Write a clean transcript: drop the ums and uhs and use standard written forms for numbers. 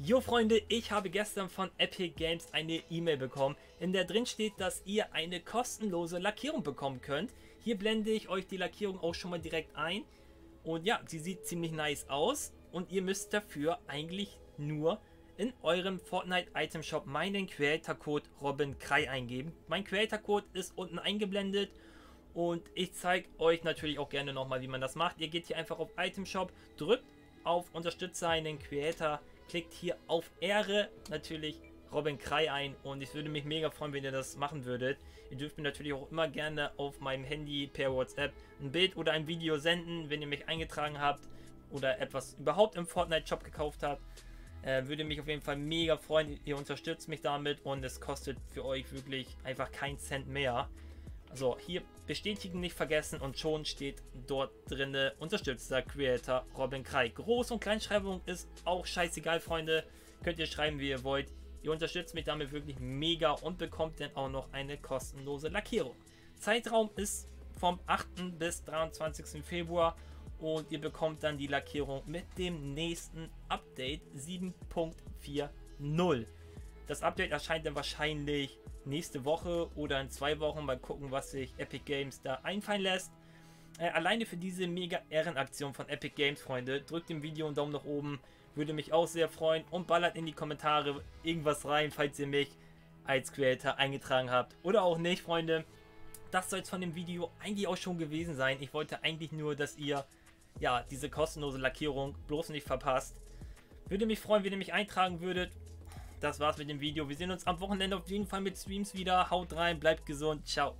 Jo Freunde, ich habe gestern von Epic Games eine E-Mail bekommen, in der drin steht, dass ihr eine kostenlose Lackierung bekommen könnt. Hier blende ich euch die Lackierung auch schon mal direkt ein. Und ja, sie sieht ziemlich nice aus und ihr müsst dafür eigentlich nur in eurem Fortnite Item Shop meinen Creator Code Robin Krey eingeben. Mein Creator Code ist unten eingeblendet und ich zeige euch natürlich auch gerne nochmal, wie man das macht. Ihr geht hier einfach auf Item Shop, drückt auf Unterstütze einen Creator, klickt hier auf Ehre natürlich Robin Krey ein und ich würde mich mega freuen, wenn ihr das machen würdet. Ihr dürft mir natürlich auch immer gerne auf meinem Handy per WhatsApp ein Bild oder ein Video senden, wenn ihr mich eingetragen habt oder etwas überhaupt im Fortnite-Shop gekauft habt. Würde mich auf jeden Fall mega freuen, ihr unterstützt mich damit und es kostet für euch wirklich einfach keinen Cent mehr. Also hier bestätigen nicht vergessen und schon steht dort drin unterstützter Creator Robin Krey. Groß- und Kleinschreibung ist auch scheißegal, Freunde. Könnt ihr schreiben, wie ihr wollt. Ihr unterstützt mich damit wirklich mega und bekommt dann auch noch eine kostenlose Lackierung. Zeitraum ist vom 8. bis 23. Februar und ihr bekommt dann die Lackierung mit dem nächsten Update 7.40. Das Update erscheint dann wahrscheinlich nächste Woche oder in 2 Wochen. Mal gucken, was sich Epic Games da einfallen lässt. Alleine für diese mega Ehrenaktion von Epic Games, Freunde, drückt dem Video einen Daumen nach oben. Würde mich auch sehr freuen und ballert in die Kommentare irgendwas rein, falls ihr mich als Creator eingetragen habt. Oder auch nicht, Freunde. Das soll es von dem Video eigentlich auch schon gewesen sein. Ich wollte eigentlich nur, dass ihr ja diese kostenlose Lackierung bloß nicht verpasst. Würde mich freuen, wenn ihr mich eintragen würdet. Das war's mit dem Video. Wir sehen uns am Wochenende auf jeden Fall mit Streams wieder. Haut rein, bleibt gesund. Ciao.